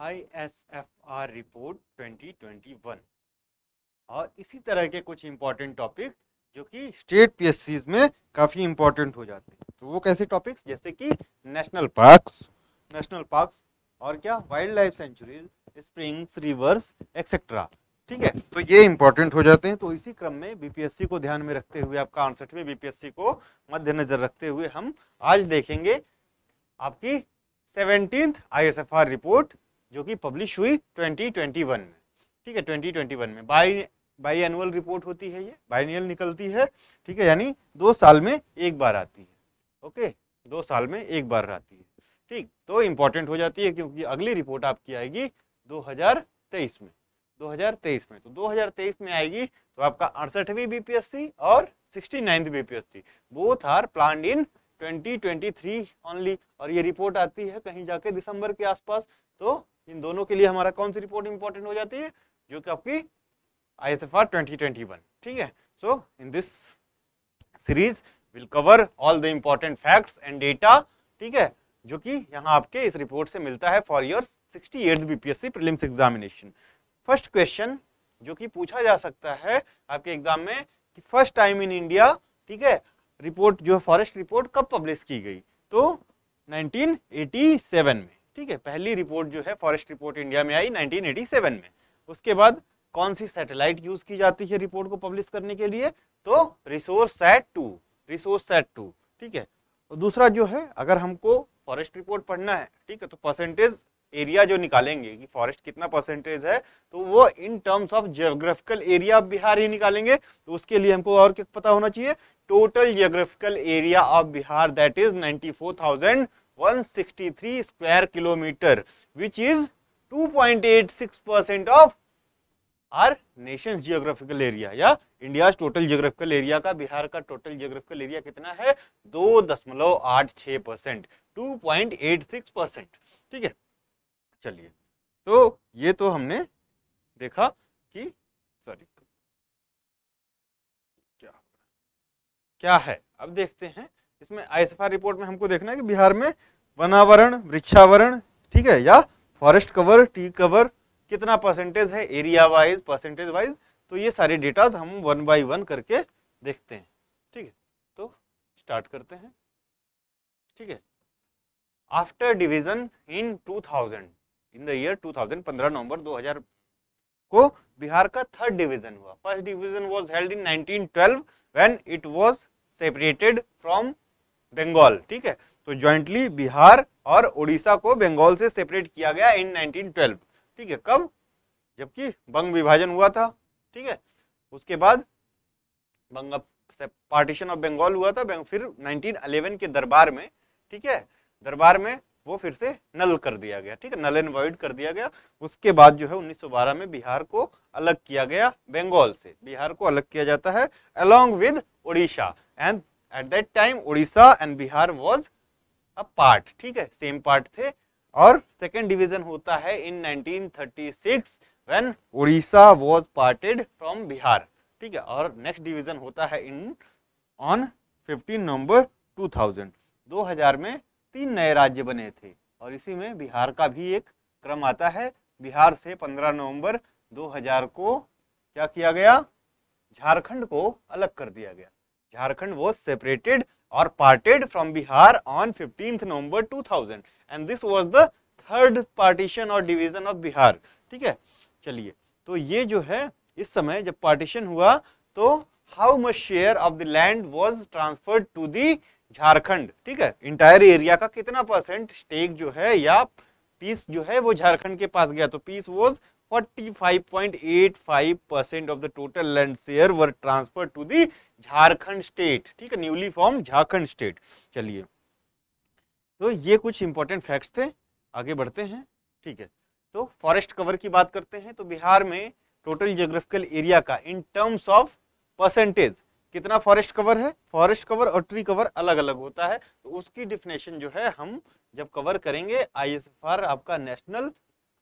ISFR report 2021 और इसी तरह के कुछ इम्पोर्टेंट टॉपिक जो कि स्टेट पीएससीज में काफ़ी इम्पोर्टेंट हो जाते हैं। तो वो कैसे टॉपिक्स, जैसे कि नेशनल पार्क्स और क्या wild life sanctuaries, springs, rivers etcetera. ठीक है, तो ये इम्पोर्टेंट हो जाते हैं। तो इसी क्रम में बीपीएससी को ध्यान में रखते हुए, आपका 68वें बीपीएससी को मद्देनजर रखते हुए हम आज देखेंगे आपकी 17th ISFR रिपोर्ट जो कि पब्लिश हुई 2021 में। ठीक है, 2021 में बाई एनुअल रिपोर्ट होती है, ये बाइनियल निकलती है। ठीक है, यानी 2 साल में एक बार आती है। ओके, 2 साल में एक बार आती है। ठीक, तो इम्पोर्टेंट हो जाती है क्योंकि अगली रिपोर्ट आपकी आएगी 2023 में। 2023 में आएगी तो आपका 68वीं बीपीएससी और 69th BPSC both are planned in 2023 only. और ये रिपोर्ट आती है कहीं जाके दिसंबर के आसपास। तो इन दोनों के लिए हमारा कौन सी रिपोर्ट इंपॉर्टेंट हो जाती है, जो कि आपकी ISFR 2021। ठीक है, so in this series will cover all the important facts and data. ठीक है, जो कि यहाँ आपके इस रिपोर्ट से मिलता है for your 68th BPSC prelims examination. First question जो कि पूछा जा सकता है आपके एग्जाम में कि फर्स्ट टाइम इन इंडिया, ठीक है, रिपोर्ट जो फॉरेस्ट रिपोर्ट कब पब्लिश की गई, तो 1987 में। ठीक है, पहली रिपोर्ट जो है फॉरेस्ट रिपोर्ट इंडिया में आई 1987 में। उसके बाद कौन सी सैटेलाइट यूज की जाती है रिपोर्ट को पब्लिश करने के लिए, तो रिसोर्स सेट टू। ठीक है, और दूसरा जो है, अगर हमको फॉरेस्ट रिपोर्ट पढ़ना है, ठीक है, तो परसेंटेज एरिया जो निकालेंगे कि फॉरेस्ट कितना परसेंटेज है, तो वो in terms of geographical area of Bihar ही निकालेंगे। तो उसके लिए हमको और क्या पता होना चाहिए, total geographical area of Bihar that is 94,163 square kilometre, which is 2.86% of our Nations geographical area, या इंडिया टोटल जियोग्राफिकल एरिया का, बिहार का टोटल जियोग्राफिकल एरिया कितना है, 2.86%, 2.86%। ठीक है, चलिए, तो ये तो हमने देखा कि क्या है। अब देखते हैं इसमें ISFR रिपोर्ट में हमको देखना है कि बिहार में वनावरण, वृक्षावरण, ठीक है, या फॉरेस्ट कवर, ट्री कवर कितना परसेंटेज है एरिया वाइज, परसेंटेज वाइज। तो ये सारे डेटाज हम 1 बाय 1 करके देखते हैं। ठीक है, तो स्टार्ट करते हैं। ठीक है, after division in 2000, in the year 2000, 15 नवंबर 2000 को बिहार का थर्ड डिवीजन हुआ। First division was held in 1912 when it was separated from Bengal. ठीक है, तो जॉइंटली बिहार और उड़ीसा को बंगाल से सेपरेट किया गया इन 1912। ठीक है, कब, जबकि बंग विभाजन हुआ था। ठीक है, उसके बाद बंग पार्टीशन ऑफ बंगाल हुआ था। फिर 1911 के दरबार में, ठीक है, दरबार में वो फिर से नल कर दिया गया। ठीक है, नल एंड वॉइड कर दिया गया। उसके बाद जो है 1912 में बिहार को अलग किया गया बंगाल से। बिहार को अलग किया जाता है along with Orissa, and at that time Orissa and Bihar was a part. ठीक है, सेम पार्ट थे। और सेकेंड डिवीजन होता है in 1936 when Orissa was parted from Bihar. ठीक है, और नेक्स्ट डिवीजन होता है इन ऑन 15 नवंबर 2000। 2000 में 3 नए राज्य बने थे और इसी में बिहार का भी एक क्रम आता है। बिहार से 15 नवंबर 2000 को क्या किया गया, झारखंड को अलग कर दिया गया। झारखंड वाज सेपरेटेड और parted from Bihar on 15 November 2000, and this was the third partition और डिवीजन ऑफ बिहार। ठीक है, चलिए, तो ये जो है इस समय जब पार्टीशन हुआ तो how much share of the land was transferred to the Jharkhand. ठीक है, इंटायर एरिया का कितना परसेंट स्टेक जो है या पीस जो है वो झारखंड के पास गया, तो piece was 45.85% of the total land share were transfer to the Jharkhand state. ठीक है, न्यूली फॉर्म झारखंड स्टेट। चलिए, तो ये कुछ इंपॉर्टेंट फैक्ट्स थे। आगे बढ़ते हैं। ठीक है, तो फॉरेस्ट कवर की बात करते हैं। तो बिहार में टोटल जियोग्राफिकल एरिया का इन टर्म्स ऑफ परसेंटेज कितना फॉरेस्ट कवर है, फॉरेस्ट कवर और ट्री कवर अलग अलग होता है, तो उसकी डिफिनेशन जो है हम जब कवर करेंगे ISFR आपका नेशनल,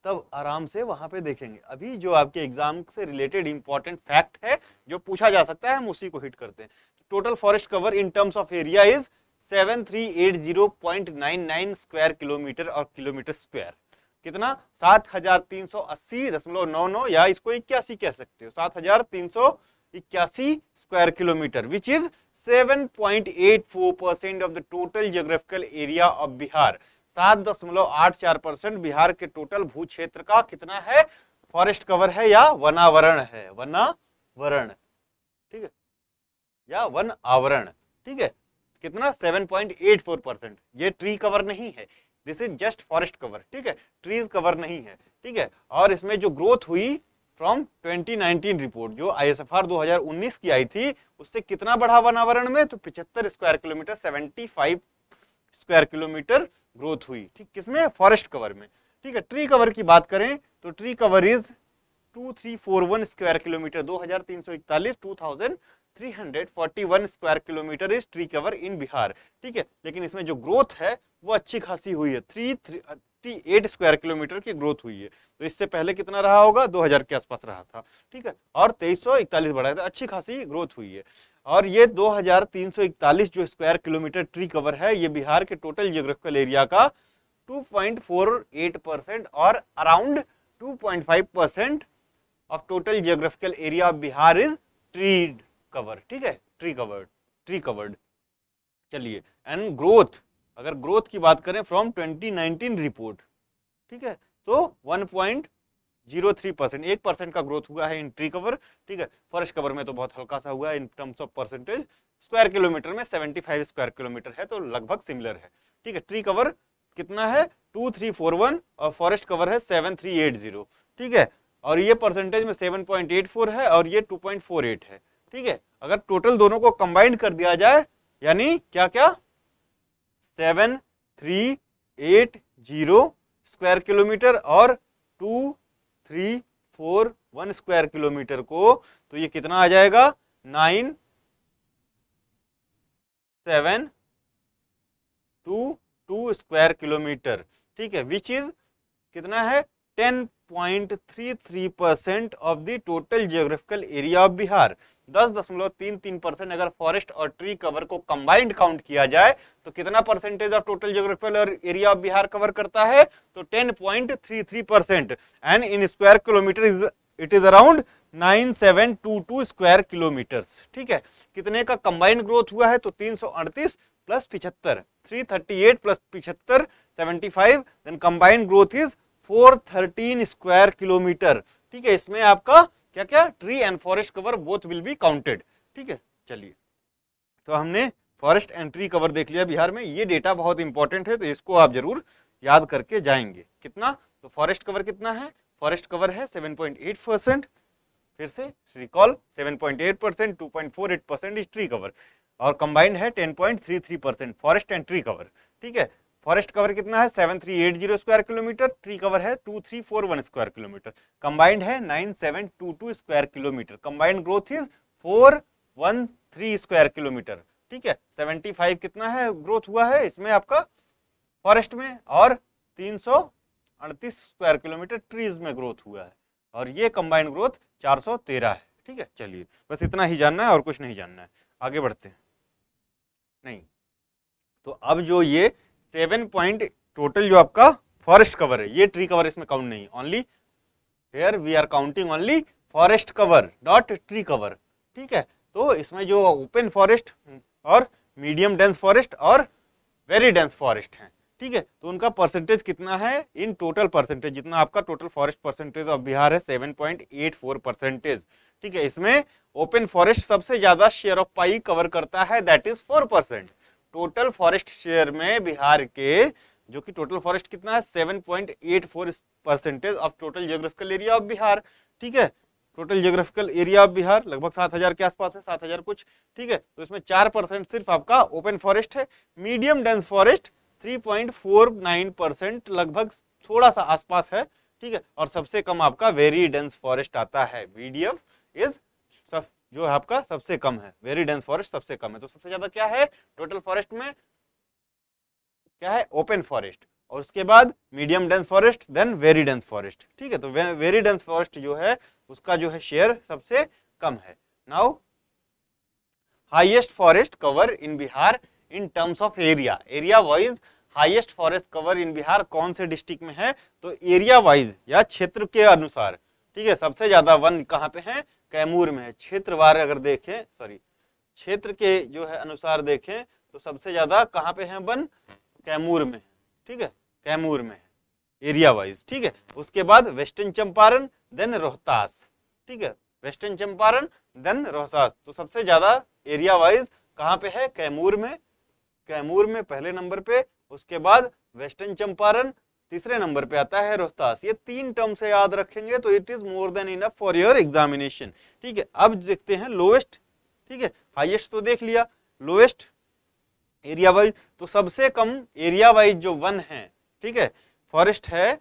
तब आराम से वहां पे देखेंगे। अभी जो आपके एग्जाम से रिलेटेड इंपॉर्टेंट फैक्ट है जो पूछा जा सकता है हम उसी को हिट करते हैं। Total forest cover in terms of area is 7380.99 square kilometre और किलोमीटर स्क्वायर। कितना 7380.99 या इसको 81 कह सकते हो, 7381 square kilometre, which is 7.84% of the total geographical area of Bihar. 7.84% Bihar के टोटल भू क्षेत्र का कितना है, फॉरेस्ट कवर है या वनावरण है, वनावरण, ठीक है, या वन आवरण, ठीक है, कितना 7.84%। ये ट्री कवर नहीं है, this is just forest cover, ठीक है, ट्रीज कवर नहीं है, ठीक है। और इसमें जो ग्रोथ हुई फ्रॉम 2019 रिपोर्ट जो ISFR 2019 की आई थी, उससे कितना बढ़ा वनावरण में, तो 75 square kilometre, 75 square kilometre growth हुई, ठीक, किसमें, फॉरेस्ट कवर में, ठीक है। ट्री कवर की बात करें तो tree cover is 2341 square kilometre, 2341 square kilometre is tree cover in Bihar, ठीक है। लेकिन इसमें जो ग्रोथ है वो अच्छी खासी हुई है, 338 स्क्वायर किलोमीटर की ग्रोथ हुई है, तो इससे पहले कितना रहा होगा, 2000 के आसपास रहा था, ठीक है, और 2341 बढ़ा था, अच्छी खासी ग्रोथ हुई है। और ये 2341 जो स्क्वायर किलोमीटर ट्री कवर है, ये बिहार के टोटल जियोग्राफिकल एरिया का 2.48% और around 2.5% of total geographical area of Bihar is treed cover, ठीक है, ट्री कवर्ड, ट्री कवर्ड। चलिए, एंड ग्रोथ, अगर ग्रोथ की बात करें फ्रॉम 2019 रिपोर्ट, ठीक है, तो 1.03%, 1% का ग्रोथ हुआ है इन ट्री कवर, ठीक है। फॉरेस्ट कवर में तो बहुत हल्का सा हुआ है in terms of percentage, square kilometre में 75 स्क्वायर किलोमीटर है तो लगभग सिमिलर है, ठीक है। ट्री कवर कितना है 2341 और फॉरेस्ट कवर है 7380, ठीक है, और ये परसेंटेज में 7.84 है और ये 2.48 है, ठीक है। अगर टोटल दोनों को कंबाइंड कर दिया जाए, यानी क्या क्या, 7380 स्क्वायर किलोमीटर और 2341 स्क्वायर किलोमीटर को, तो ये कितना आ जाएगा, 9722 स्क्वायर किलोमीटर, ठीक है, विच इज कितना है 10.33% of the total geographical area of Bihar. 10.33% अगर फॉरेस्ट और ट्री कवर को कंबाइंड काउंट किया जाए तो कितना percentage of total geographical area of Bihar cover करता है, तो 10.33%, and in square kilometre is it is around 9722 square kilometres, ठीक है। कितने का कंबाइंड ग्रोथ हुआ है, तो 338 plus 75, 338 plus 75, 75, then combined growth is 413 square kilometre, ठीक है। इसमें आपका क्या क्या, tree and forest cover both will be counted, ठीक है। चलिए, तो हमने फॉरेस्ट एंड ट्री कवर देख लिया बिहार में, ये डेटा बहुत इंपॉर्टेंट है तो इसको आप जरूर याद करके जाएंगे। कितना, तो फॉरेस्ट कवर कितना है, फॉरेस्ट कवर है 7.8%, फिर से रिकॉल 7.8%, 2.48% इज ट्री कवर, और कंबाइंड है 10.33% फॉरेस्ट एंड ट्री कवर, ठीक है। फॉरेस्ट कवर कितना है 7380 स्क्वायर किलोमीटर, ट्री कवर है 2341 स्क्वायर किलोमीटर, कंबाइंड है 9722 square kilometre, combined growth is 413 square kilometre, ठीक है। 75 कितना है ग्रोथ हुआ है इसमें आपका फॉरेस्ट में, और 338 स्क्वायर किलोमीटर ट्रीज में ग्रोथ हुआ है, और ये कंबाइंड ग्रोथ 413 है, ठीक है। चलिए, बस इतना ही जानना है और कुछ नहीं जानना है, आगे बढ़ते हैं। नहीं तो अब जो ये 7 टोटल जो आपका फॉरेस्ट कवर है, ये ट्री कवर इसमें काउंट नहीं, only here we are counting only forest cover not tree cover, ठीक है। तो इसमें जो ओपन फॉरेस्ट और मीडियम डेंस फॉरेस्ट और वेरी डेंस फॉरेस्ट हैं, ठीक है, तो उनका परसेंटेज कितना है इन टोटल परसेंटेज, जितना आपका total forest percentage of Bihar है 7.84%, ठीक है। इसमें ओपन फॉरेस्ट सबसे ज्यादा शेयर ऑफ पाई कवर करता है, that is 4%। Total forest share में बिहार के, जो कि टोटल फॉरेस्ट कितना है 7.84% of total geographical area of Bihar, ठीक है। Total geographical area of Bihar लगभग 7000 के आसपास है, 7000 कुछ, ठीक है। तो इसमें 4% सिर्फ आपका ओपन फॉरेस्ट है, मीडियम डेंस फॉरेस्ट 3.49% लगभग थोड़ा सा आसपास है, ठीक है, और सबसे कम आपका वेरी डेंस फॉरेस्ट आता है, मीडियम इज जो है आपका सबसे कम है, वेरी डेंस फॉरेस्ट सबसे कम है। तो सबसे ज्यादा क्या है टोटल फॉरेस्ट में, क्या है ओपन फॉरेस्ट, और उसके बाद medium dense forest, then very dense forest, ठीक है। तो वेरी डेंस फॉरेस्ट जो है उसका जो है शेयर सबसे कम है। Now highest forest cover in Bihar in terms of area, area wise highest forest cover in Bihar कौन से डिस्ट्रिक्ट में है, तो एरिया वाइज या क्षेत्र के अनुसार, ठीक है, सबसे ज्यादा वन कहाँ पे है, कैमूर में है। क्षेत्रवार अगर देखें, सॉरी क्षेत्र के जो है अनुसार देखें तो सबसे ज्यादा कहाँ पे है वन, कैमूर में, ठीक है, कैमूर में एरिया वाइज, ठीक है। उसके बाद वेस्टर्न चंपारण, देन रोहतास, ठीक है, वेस्टर्न चंपारण देन रोहतास। तो सबसे ज्यादा एरिया वाइज कहाँ पे है, कैमूर में, कैमूर में पहले नंबर पे, उसके बाद वेस्टर्न चंपारण, तीसरे नंबर पे आता है रोहतास। ये तीन टर्म से याद रखेंगे तो it is more than enough for your examination, ठीक है। अब देखते हैं लोएस्ट, ठीक है, हाईएस्ट तो देख लिया, लोएस्ट एरिया वाइज। तो सबसे कम एरिया वाइज जो वन है, ठीक है, फॉरेस्ट है,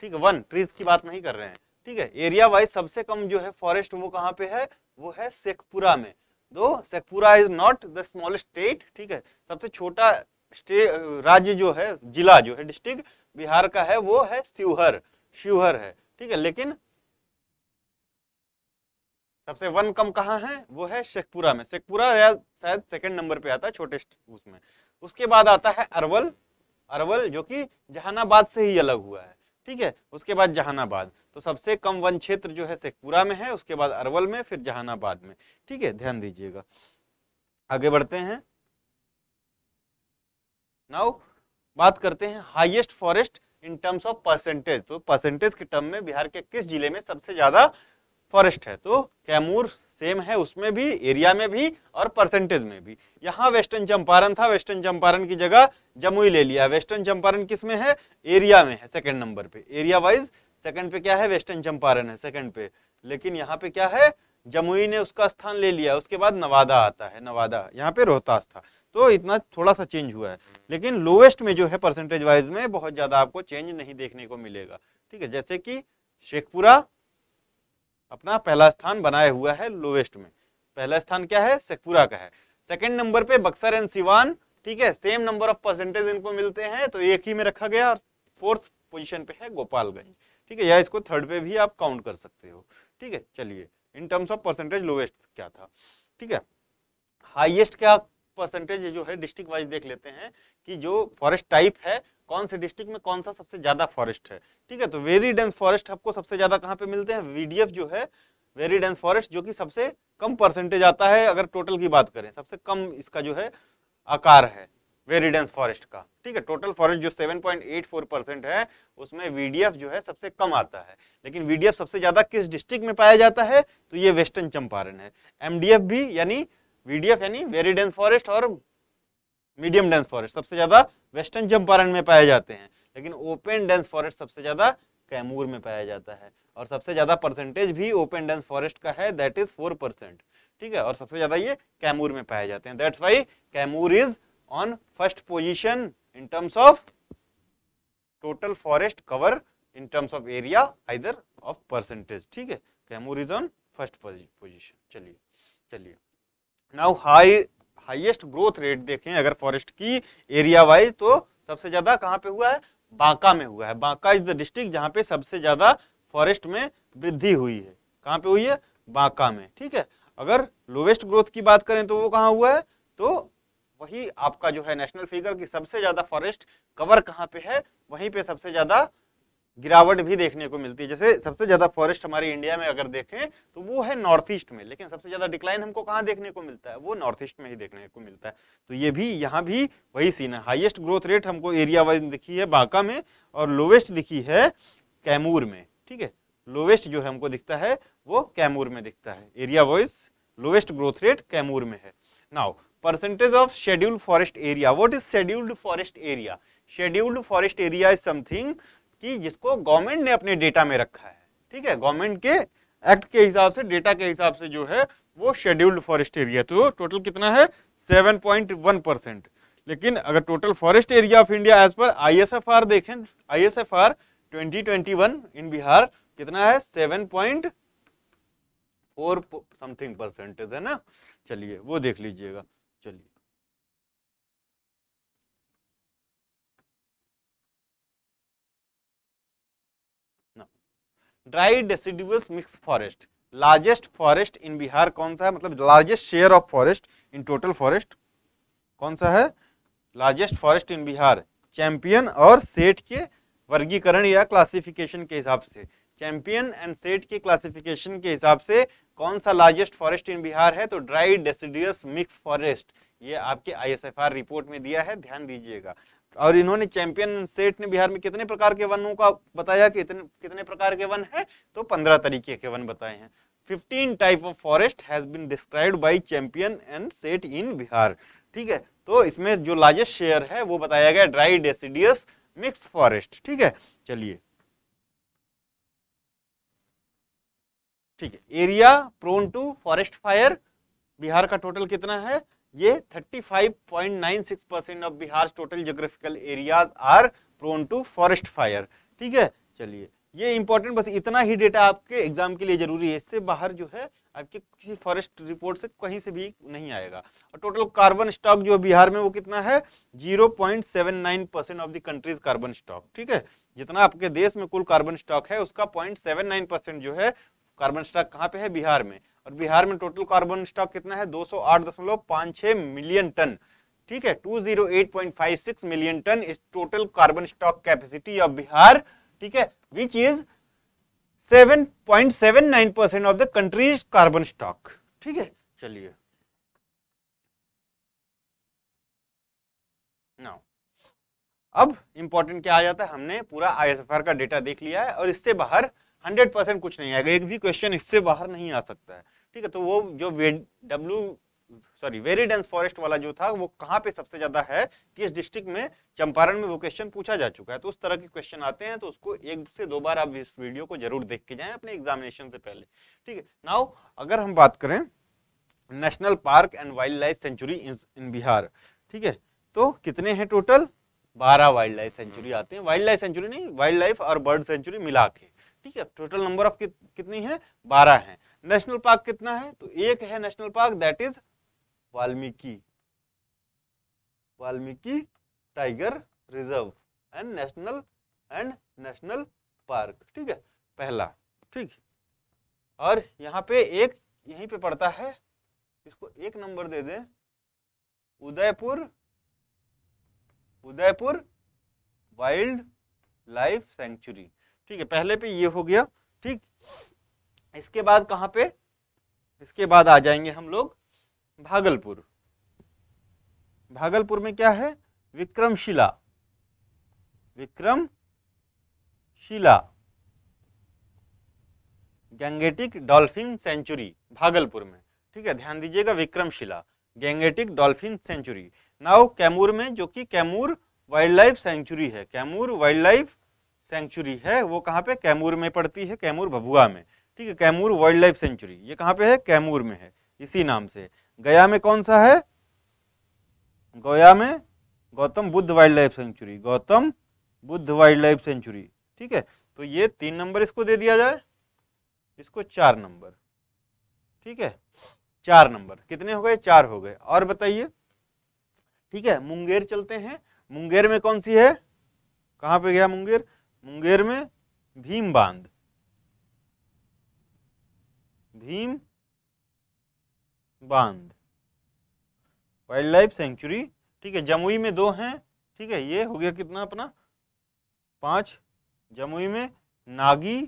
ठीक है, वन ट्रीज की बात नहीं कर रहे हैं, ठीक है, एरिया वाइज सबसे कम जो है फॉरेस्ट वो कहाँ पे है, वो है शेखपुरा में। दो Sheikhpura is not the smallest state, ठीक है, सबसे छोटा राज्य जो है, जिला जो है, डिस्ट्रिक्ट बिहार का है वो है शिवहर, शिवहर है, ठीक है। लेकिन सबसे वन कम कहाँ है, वो है शेखपुरा में, शेखपुरा शायद सेकंड नंबर पे आता है छोटे उसमें। उसके बाद आता है अरवल, अरवल जो कि जहानाबाद से ही अलग हुआ है, ठीक है, उसके बाद जहानाबाद। तो सबसे कम वन क्षेत्र जो है शेखपुरा में है, उसके बाद अरवल में, फिर जहानाबाद में, ठीक है, ध्यान दीजिएगा। आगे बढ़ते हैं, नाउ बात करते हैं highest forest in terms of percentage. तो परसेंटेज के टर्म में बिहार के किस जिले में सबसे ज्यादा फॉरेस्ट है, तो कैमूर सेम है, उसमें भी एरिया में भी और परसेंटेज में भी। यहाँ वेस्टर्न चंपारण था, वेस्टर्न चंपारण की जगह जमुई ले लिया। वेस्टर्न चंपारण किस में है, एरिया में है, सेकंड नंबर पे, एरिया वाइज सेकंड पे क्या है, वेस्टर्न चंपारण है सेकंड पे। लेकिन यहाँ पे क्या है, जमुई ने उसका स्थान ले लिया। उसके बाद नवादा आता है, नवादा, यहाँ पे रोहतास था, तो इतना थोड़ा सा चेंज हुआ है। लेकिन लोवेस्ट में जो है परसेंटेज वाइज में बहुत ज्यादा आपको चेंज नहीं देखने को मिलेगा, ठीक है, जैसे कि शेखपुरा अपना पहला स्थान बनाया हुआ है लोवेस्ट में। पहला स्थान क्या है, शेखपुरा का है। सेकंड नंबर पे बक्सर एंड सिवान, ठीक है, सेम नंबर ऑफ परसेंटेज इनको मिलते हैं तो एक ही में रखा गया। और फोर्थ पोजीशन पे है गोपालगंज, ठीक है, या इसको थर्ड पे भी आप काउंट कर सकते हो, ठीक है। चलिए, in terms of percentage lowest क्या था, ठीक है। हाइएस्ट क्या परसेंटेज जो है डिस्ट्रिक्ट वाइज देख लेते हैं कि जो फॉरेस्ट टाइप है कौन से डिस्ट्रिक्ट में कौन सा सबसे ज्यादा फॉरेस्ट है, ठीक है। तो वेरी डेंस फॉरेस्ट आपको सबसे ज्यादा कहाँ पे मिलते हैं, वीडीएफ जो है वेरी डेंस फॉरेस्ट, जो कि सबसे कम परसेंटेज आता है। अगर टोटल की बात करें, सबसे कम इसका जो है आकार है वेरी डेंस फॉरेस्ट का, ठीक है। टोटल फॉरेस्ट जो 7.84% है उसमें वीडीएफ जो है सबसे कम आता है। लेकिन वीडीएफ सबसे ज्यादा किस डिस्ट्रिक्ट में पाया जाता है, तो ये वेस्टर्न चंपारण है। एमडीएफ भी यानी वीडीएफ यानी वेरी डेंस फॉरेस्ट और मीडियम डेंस फॉरेस्ट सबसे ज्यादा वेस्टर्न चंपारण में पाए जाते हैं। लेकिन ओपन डेंस फॉरेस्ट सबसे ज्यादा कैमूर में पाया जाता है और सबसे ज्यादा परसेंटेज भी ओपन डेंस फॉरेस्ट का है, दैट इज 4%, ठीक है। और सबसे ज्यादा ये कैमूर में पाए जाते हैं, that's why Kaimur is on first position in terms of total forest cover in terms of area either of percentage, ठीक है, Kaimur is on first position. चलिए चलिए, नाउ हाईएस्ट ग्रोथ रेट देखें अगर फॉरेस्ट की एरिया वाइज, तो सबसे ज्यादा कहाँ पे हुआ है, बांका में हुआ है। बांका इज द डिस्ट्रिक्ट जहाँ पे सबसे ज्यादा फॉरेस्ट में वृद्धि हुई है। कहाँ पे हुई है, बांका में, ठीक है। अगर लोवेस्ट ग्रोथ की बात करें तो वो कहाँ हुआ है, तो वही आपका जो है नेशनल फिगर की सबसे ज्यादा फॉरेस्ट कवर कहाँ पे है वहीं पे सबसे ज्यादा गिरावट भी देखने को मिलती है। जैसे सबसे ज्यादा फॉरेस्ट हमारे इंडिया में अगर देखें तो वो है नॉर्थ ईस्ट में, लेकिन सबसे ज्यादा डिक्लाइन हमको कहाँ देखने को मिलता है, वो नॉर्थ ईस्ट में ही देखने को मिलता है। तो ये भी, यहाँ भी वही सीन है। हाईएस्ट ग्रोथ रेट हमको एरिया वाइज दिखी है बांका में और लोवेस्ट दिखी है कैमूर में, ठीक है। लोवेस्ट जो है हमको दिखता है वो कैमूर में दिखता है, area wise lowest growth rate Kaimur में है। Now percentage of scheduled forest area, what is scheduled forest area? Scheduled forest area is something कि जिसको गवर्नमेंट ने अपने डेटा में रखा है, ठीक है, गवर्नमेंट के एक्ट के हिसाब से, डेटा के हिसाब से जो है वो शेड्यूल्ड फॉरेस्ट एरिया। तो टोटल कितना है, 7.1%। लेकिन अगर total forest area of India as per ISFR देखें, ISFR 2021 इन बिहार कितना है, 7.4 समथिंग परसेंटेज है ना। चलिए वो देख लीजिएगा। चलिए dry deciduous mix forest, largest forest in Bihar कौन सा है, मतलब largest share of forest in total forest कौन सा है, largest forest in Bihar champion और सेठ के वर्गीकरण या क्लासिफिकेशन के हिसाब से, चैंपियन एंड सेठ के क्लासिफिकेशन के हिसाब से कौन सा लार्जेस्ट फॉरेस्ट इन बिहार है, तो ड्राई डेसिडियस मिक्स फॉरेस्ट, ये आपके ISFR रिपोर्ट में दिया है, ध्यान दीजिएगा। और इन्होंने चैंपियन सेठ ने बिहार में कितने प्रकार के वनों का बताया कि कितने प्रकार के वन है, तो 15 तरीके के वन बताए हैं। 15 type of forest has been described by champion and Seth in Bihar, ठीक है। तो इसमें जो लार्जेस्ट शेयर है वो बताया गया ड्राई डेसिडियस मिक्स फॉरेस्ट, ठीक है। चलिए, ठीक है, area prone to forest fire Bihar का टोटल कितना है, ये 35.96% of Bihar total geographical areas are prone to forest fire, ठीक है। चलिए, ये इंपॉर्टेंट, बस इतना ही डेटा आपके एग्जाम के लिए जरूरी है, इससे बाहर जो है आपके किसी फॉरेस्ट रिपोर्ट से कहीं से भी नहीं आएगा। और टोटल कार्बन स्टॉक जो बिहार में वो कितना है, 0.79% of the country's carbon stock, ठीक है। जितना आपके देश में कुल कार्बन स्टॉक है उसका 0.79% जो है कार्बन स्टॉक कहाँ पे है, बिहार में। और बिहार में टोटल कार्बन स्टॉक कितना है, 208.56 मिलियन टन, ठीक है। 208.56 million ton is total carbon stock capacity of Bihar, ठीक है, which is 7.79% of the country's carbon stock, ठीक है। चलिए, नाउ अब इंपॉर्टेंट क्या आ जाता है, हमने पूरा ISFR का डेटा देख लिया है और इससे बाहर 100% कुछ नहीं आएगा, एक भी क्वेश्चन इससे बाहर नहीं आ सकता है, ठीक है। तो वो जो वेरी डेंस फॉरेस्ट वाला जो था वो कहाँ पे सबसे ज्यादा है, किस डिस्ट्रिक्ट में, चंपारण में वो क्वेश्चन पूछा जा चुका है। तो उस तरह के क्वेश्चन आते हैं तो उसको एक से दो बार आप इस वीडियो को जरूर देख के जाएं अपने एग्जामिनेशन से पहले, ठीक है। नाउ अगर हम बात करें national park and wild life sanctuary in Bihar, ठीक है, तो कितने हैं टोटल, 12 वाइल्ड लाइफ सेंचुरी आते हैं, वाइल्ड लाइफ सेंचुरी नहीं, वाइल्ड लाइफ और बर्ड सेंचुरी मिला के, ठीक है। टोटल नंबर ऑफ कितनी है, 12 है। नेशनल पार्क कितना है, तो एक है national park, that is Valmiki, Valmiki tiger reserve and national park, ठीक है, पहला, ठीक। और यहाँ पे एक यहीं पे पड़ता है, इसको एक नंबर दे दें, Udaipur, Udaipur wild life sanctuary, ठीक है, पहले पे ये हो गया, ठीक। इसके बाद कहाँ पे, इसके बाद आ जाएंगे हम लोग भागलपुर, भागलपुर में क्या है, Vikramshila, Vikramshila Gangetic dolphin sanctuary Bhagalpur में, ठीक है, ध्यान दीजिएगा, Vikramshila Gangetic dolphin sanctuary. Now Kaimur में, जो कि कैमूर वाइल्ड लाइफ सेंचुरी है, कैमूर वाइल्ड लाइफ सेंचुरी है, वो कहाँ पे, कैमूर में पड़ती है, कैमूर भभुआ में, ठीक है, कैमूर वाइल्ड लाइफ सेंचुरी, ये कहाँ पे है, कैमूर में है, इसी नाम से। गया में कौन सा है, गया में Gautam Buddha wild life sanctuary, Gautam Buddha wild life sanctuary, ठीक है। तो ये 3 नंबर इसको दे दिया जाए, इसको 4 नंबर, ठीक है, 4 नंबर, कितने हो गए, 4 हो गए। और बताइए, ठीक है, मुंगेर चलते हैं, मुंगेर में कौन सी है, कहाँ पे गया मुंगेर, मुंगेर में भीम बांध, भीम बांध वाइल्ड लाइफ सेंचुरी, ठीक है। जमुई में 2 हैं, ठीक है, ये हो गया कितना अपना 5, जमुई में Nagi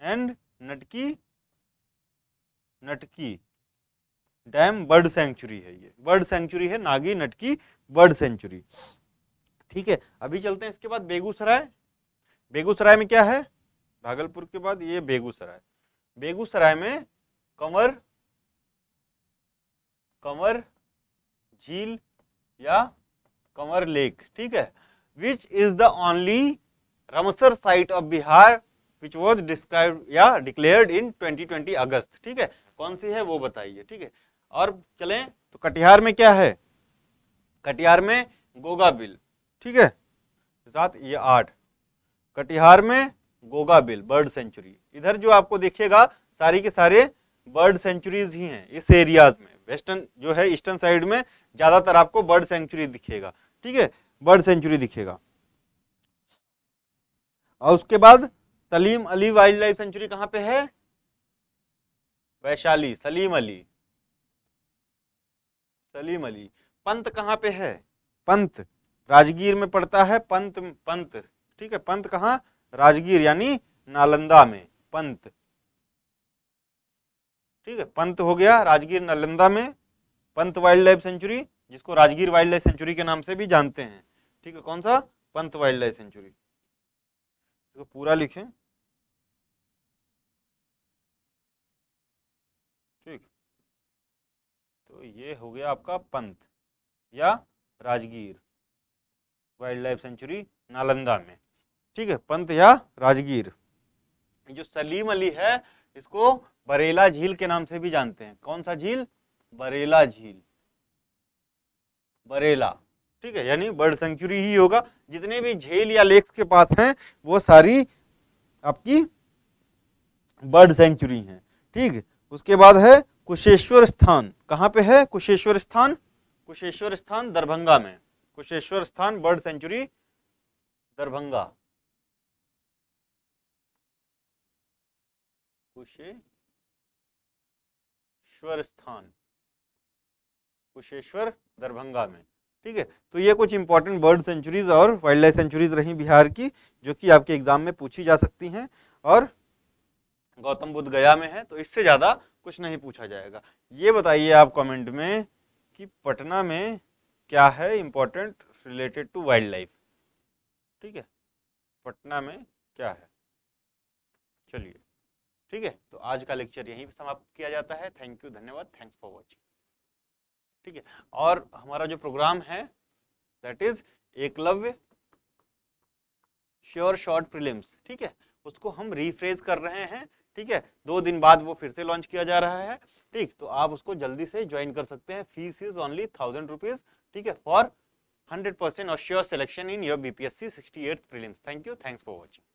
and Natki dam bird sanctuary है, ये बर्ड सेंचुरी है, नागी नटकी बर्ड सेंचुरी, ठीक है। अभी चलते हैं इसके बाद बेगूसराय, बेगूसराय में क्या है, भागलपुर के बाद ये बेगूसराय, बेगूसराय में कंवर, कंवर झील या कंवर लेक, ठीक है, which is the only Ramsar site of Bihar which was describe या डिक्लेयर्ड इन 2020 अगस्त, ठीक है, कौन सी है वो बताइए, ठीक है। और चलें तो कटिहार में क्या है, कटिहार में गोगा बिल, ठीक है, साथ ये 8, कटिहार में गोगा बिल बर्ड सेंचुरी। इधर जो आपको देखिएगा सारी के सारे बर्ड सेंचुरीज ही हैं इस एरियाज में, वेस्टर्न जो है ईस्टर्न साइड में ज्यादातर आपको बर्ड सेंचुरी दिखेगा, ठीक है, बर्ड सेंचुरी दिखेगा। और उसके बाद Salim Ali wild life sanctuary कहाँ पे है, वैशाली, सलीम अली, सलीम अली। पंत कहाँ पे है, पंत, राजगीर में पड़ता है पंत, पंत ठीक है, पंत कहाँ, राजगीर यानी नालंदा में पंत, ठीक है, पंत हो गया राजगीर नालंदा में, पंत वाइल्ड लाइफ सेंचुरी जिसको राजगीर वाइल्ड लाइफ सेंचुरी के नाम से भी जानते हैं, ठीक है, कौन सा, पंत वाइल्ड लाइफ सेंचुरी। तो पूरा लिखें, ठीक, तो ये हो गया आपका पंत या Rajgir wild life sanctuary Nalanda में, ठीक है, पंत या राजगीर। जो सलीम अली है इसको बरेला झील के नाम से भी जानते हैं, कौन सा झील, बरेला झील, बरेला, ठीक है, यानी बर्ड सेंचुरी ही होगा। जितने भी झील या लेक्स के पास हैं वो सारी आपकी बर्ड सेंचुरी हैं, ठीक। उसके बाद है कुशेश्वर स्थान, कहाँ पे है कुशेश्वर स्थान, कुशेश्वर स्थान दरभंगा में, कुशेश्वर स्थान बर्ड सेंचुरी दरभंगा, कुशेश्वर स्थान कुशेश्वर दरभंगा में, ठीक है। तो ये कुछ इंपॉर्टेंट बर्ड सेंचुरीज और वाइल्ड लाइफ सेंचुरीज रही बिहार की, जो कि आपके एग्जाम में पूछी जा सकती हैं। और गौतम बुद्ध गया में है, तो इससे ज़्यादा कुछ नहीं पूछा जाएगा। ये बताइए आप कमेंट में कि पटना में क्या है important related to wild life, ठीक है, पटना में क्या है। चलिए ठीक है, तो आज का लेक्चर यहीं पर समाप्त किया जाता है। थैंक यू, धन्यवाद, थैंक्स फॉर वॉचिंग, ठीक है। और हमारा जो प्रोग्राम है that is Eklavya sure short prelims, ठीक है, उसको हम रिफ्रेश कर रहे हैं, ठीक है, 2 दिन बाद वो फिर से लॉन्च किया जा रहा है, ठीक। तो आप उसको जल्दी से ज्वाइन कर सकते हैं, फीस इज ओनली 1000 रुपीज, ठीक है, फॉर 100% और sure selection in your BPSC 68th prelims. Thank you, thanks for watching.